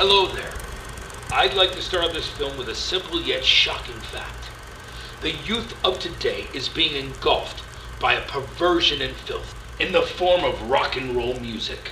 Hello there. I'd like to start this film with a simple yet shocking fact. The youth of today is being engulfed by a perversion and filth in the form of rock and roll music.